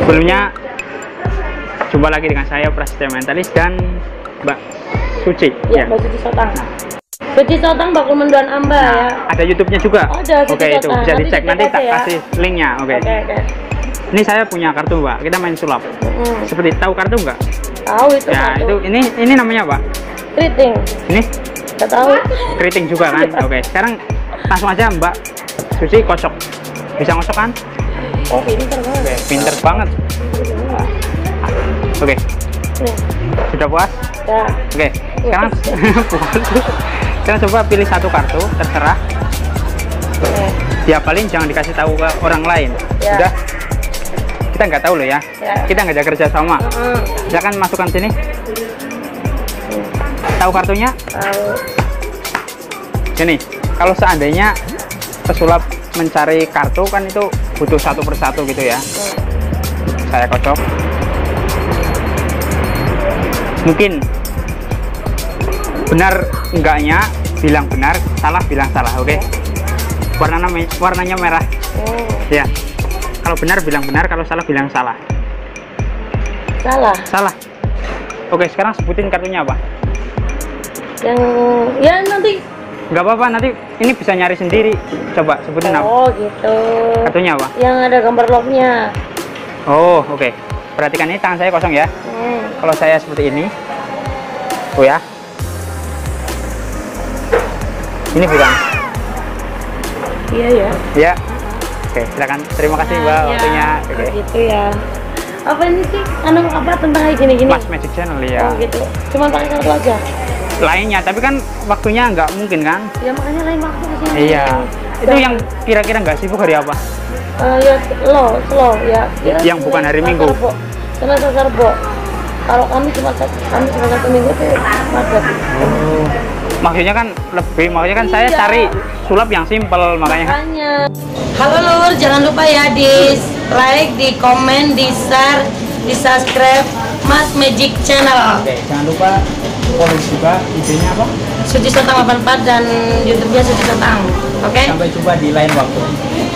Sebelumnya, jumpa lagi dengan saya Prasetya Mentalis dan Mbak Suci. Ya, Mbak Suci Sotang. Suci Sotang bakul Mendoan Amba ya. Ada YouTube-nya juga. Oh, ada. Oke, itu bisa dicek, nanti tak kasih linknya. Oke. Ini saya punya kartu, Mbak. Kita main sulap. Seperti tahu kartu nggak? Tahu itu. Ya, kartu. Itu ini namanya apa? Keriting. Ini? Nggak tahu. Keriting juga kan? Oke. Sekarang langsung aja Mbak Suci kocok. Bisa ngocok kan? Oh, pinter banget. Oke. Sudah puas? Ya. Oke. Sekarang sekarang coba pilih satu kartu, terserah. Diapalin, jangan dikasih tahu ke orang lain. Ya. Udah. Kita nggak tahu loh ya. Kita nggak ada kerja sama. Silakan masukkan sini. Tahu kartunya? Tahu. Ini, kalau seandainya pesulap mencari kartu kan itu butuh satu persatu gitu ya. Saya kocok. Mungkin benar enggaknya, bilang benar, salah bilang salah, oke? Warnanya merah. Ya. Kalau benar bilang benar, kalau salah bilang salah. Salah. Salah. Oke, sekarang sebutin kartunya apa? Yang ya nanti. Nggak apa-apa, nanti ini bisa nyari sendiri. Coba sebutin apa? Oh gitu. Kartunya apa? Yang ada gambar locknya. Oh oke. Perhatikan ini tangan saya kosong ya. Kalau saya seperti ini, oh ya. Ini bukan? Iya ya. Iya. Oke, silakan. Terima kasih Mbak waktunya. Oke. Gitu ya. Apa ini sih? Apa tentang gini-gini? Mas Magic Channel ya. Oh gitu. Cuma pakai kartu aja. Lainnya, tapi kan waktunya nggak mungkin kan? Ya makanya lain waktu kesini. Iya. Itu yang kira-kira nggak sibuk hari apa? Ya slow ya. Yang bukan hari Minggu. Selasa Serbo. Kalau kami cuma satu minggu tuh macet. Oh. Maksudnya kan lebih, makanya kan saya cari sulap yang simpel makanya. Halo Lur, jangan lupa ya di like, di komen, di share, di subscribe Mas Magic Channel. Oke, jangan lupa follow juga IG-nya apa? Suci Sotang 84 dan YouTube-nya Suci Sotang. Oke. Sampai jumpa di lain waktu.